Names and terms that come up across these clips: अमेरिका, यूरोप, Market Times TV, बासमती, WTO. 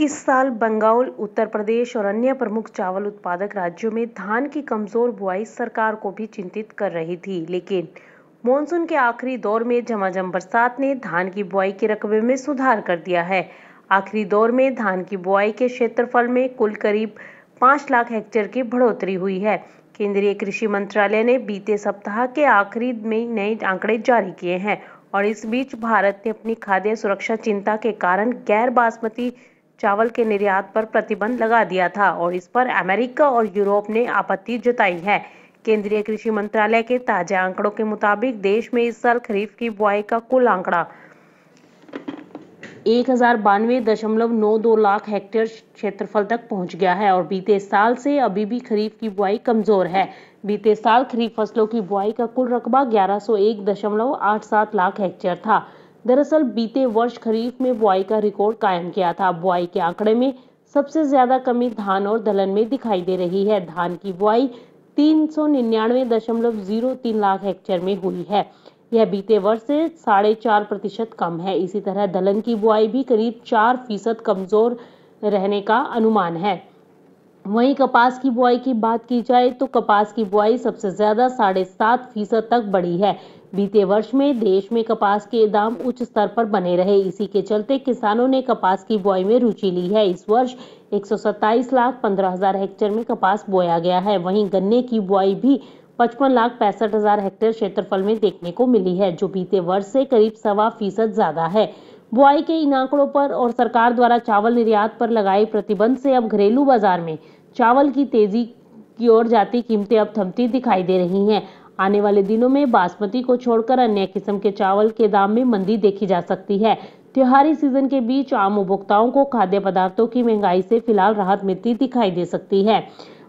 इस साल बंगाल, उत्तर प्रदेश और अन्य प्रमुख चावल उत्पादक राज्यों में धान की कमजोर बुआई सरकार को भी चिंतित कर रही थी, लेकिन मॉनसून के आखिरी दौर में झमाझम बरसात ने धान की बुआई के रकबे में सुधार कर दिया है। आखिरी दौर में धान की बुआई के क्षेत्रफल में कुल करीब 5 लाख हेक्टेयर की बढ़ोतरी हुई है। केंद्रीय कृषि मंत्रालय ने बीते सप्ताह के आखिरी में नए आंकड़े जारी किए हैं और इस बीच भारत ने अपनी खाद्य सुरक्षा चिंता के कारण गैर बासमती चावल के निर्यात पर प्रतिबंध लगा दिया था और इस पर अमेरिका और यूरोप ने आपत्ति जताई है। केंद्रीय कृषि मंत्रालय के ताजा आंकड़ों के मुताबिक देश में इस साल खरीफ की बुआई का कुल आंकड़ा 1092.92 लाख हेक्टेयर क्षेत्रफल तक पहुंच गया है और बीते साल से अभी भी खरीफ की बुआई कमजोर है। बीते साल खरीफ फसलों की बुआई का कुल रकबा 1101.87 लाख हेक्टेयर था। दरअसल बीते वर्ष खरीफ में बुआई का रिकॉर्ड कायम किया था। बुआई के आंकड़े में सबसे ज्यादा कमी धान और दलहन में दिखाई दे रही है। धान की बुआई 399.03 लाख हेक्टेयर में हुई है। यह बीते वर्ष से 4.5% कम है। इसी तरह दलहन की बुआई भी करीब 4% कमजोर रहने का अनुमान है। वहीं कपास की बुआई की बात की जाए तो कपास की बुआई सबसे ज्यादा 7.5% तक बढ़ी है। बीते वर्ष में देश में कपास के दाम उच्च स्तर पर बने रहे, इसी के चलते किसानों ने कपास की बुआई में रुचि ली है। इस वर्ष 127,15,000 हेक्टेयर में कपास बोया गया है। वहीं गन्ने की बुआई भी 55,65,000 हेक्टेयर क्षेत्रफल में देखने को मिली है, जो बीते वर्ष से करीब 1.25% ज्यादा है। बुआई के इन आंकड़ों पर और सरकार द्वारा चावल निर्यात पर लगाए प्रतिबंध से अब घरेलू बाजार में चावल की तेजी की ओर जाती कीमतें अब थमती दिखाई दे रही हैं। आने वाले दिनों में बासमती को छोड़कर अन्य किस्म के चावल के दाम में मंदी देखी जा सकती है। त्योहारी सीजन के बीच आम उपभोक्ताओं को खाद्य पदार्थों की महंगाई से फिलहाल राहत मिलती दिखाई दे सकती है।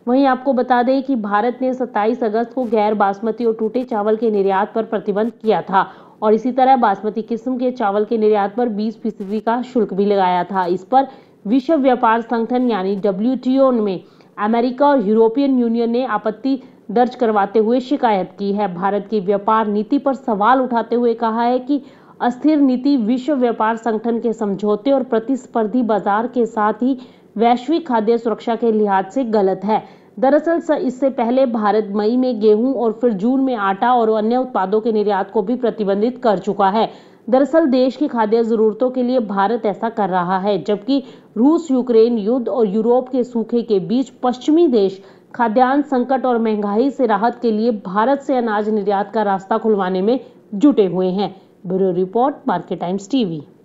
वहीं आपको बता दें कि भारत ने 27 अगस्त को गैर बासमती और टूटे चावल के निर्यात पर प्रतिबंध किया था और इसी तरह बासमती किस्म के चावल के निर्यात पर 20% का शुल्क भी लगाया था। इस पर विश्व व्यापार संगठन यानी WTO में अमेरिका और यूरोपियन यूनियन ने आपत्ति दर्ज करवाते हुए शिकायत की है। भारत की व्यापार नीति पर सवाल उठाते हुए कहा है कि अस्थिर नीति विश्व व्यापार संगठन के समझौते और प्रतिस्पर्धी बाजार के साथ ही वैश्विक खाद्य सुरक्षा के लिहाज से गलत है। दरअसल इससे पहले भारत मई में गेहूं और फिर जून में आटा और अन्य उत्पादों के निर्यात को भी प्रतिबंधित कर चुका है। दरअसल देश की खाद्य जरूरतों के लिए भारत ऐसा कर रहा है, जबकि रूस यूक्रेन युद्ध और यूरोप के सूखे के बीच पश्चिमी देश खाद्यान्न संकट और महंगाई से राहत के लिए भारत से अनाज निर्यात का रास्ता खुलवाने में जुटे हुए हैं। Bureau report, Market Times TV.